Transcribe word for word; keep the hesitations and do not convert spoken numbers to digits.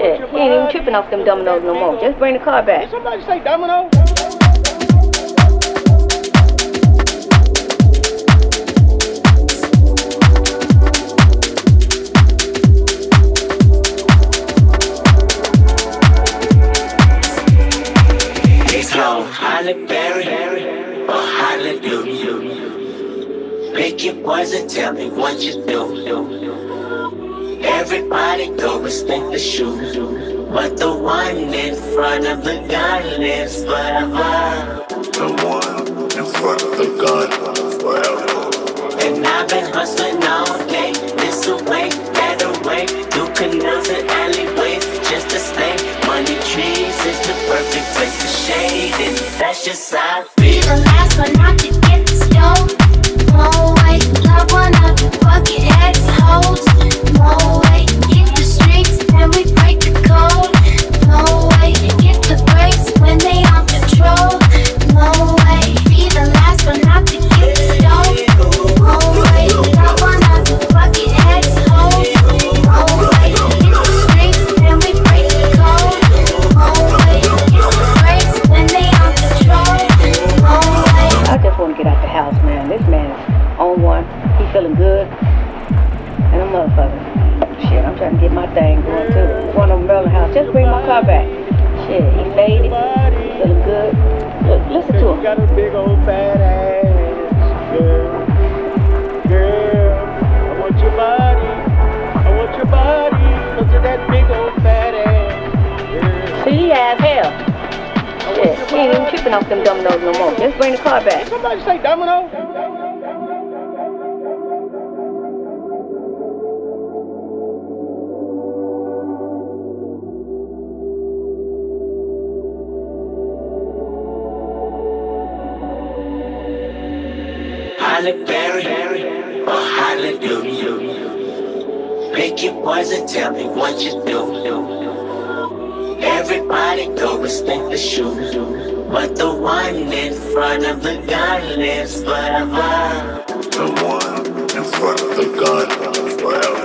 Shit, he ain't even tripping off them dominoes no more. Just bring the car back. Did somebody say domino? It's called Halle Berry or Halle Doo. Pick your poison, tell me what you do. Everybody go respect the shoe, but the one in front of the gun lives forever. The one in front of the gun forever. And I've been hustling all day, this away, that away, through canals and alleyways, just to stay. Money trees is the perfect place to shade, and that's just how I feel. Be the last one not to get the stove. Won't wait, love one of the bucket heads hoes. Won't wait, hit the streets and we break the code. Won't wait, get the brakes when they on patrol. Won't wait, be the last one not to get the stove. Won't wait, love one of the bucket heads hoes. Won't wait, hit the streets and we break the code. Won't wait, get the brakes when they on patrol. Won't wait. I just want to get out the house, man. This man on one, he feeling good. And a motherfucker. Shit, I'm trying to get my thing going too. One of them rolling house. Just bring my car back. Shit, he made it. Feeling good. Look, listen to him. You got a big old fat ass, girl. Girl, I want your body. I want your body. Look at that big old fat ass, girl. See, he has hell. Shit, he ain't even tripping off them dominoes no more. Just bring the car back. Did somebody say domino? Halle Berry or Halle Doo. Pick your poison, tell me what you do. Everybody go respect the shoe, but the one in front of the gun lives forever. The one in front of the gun forever.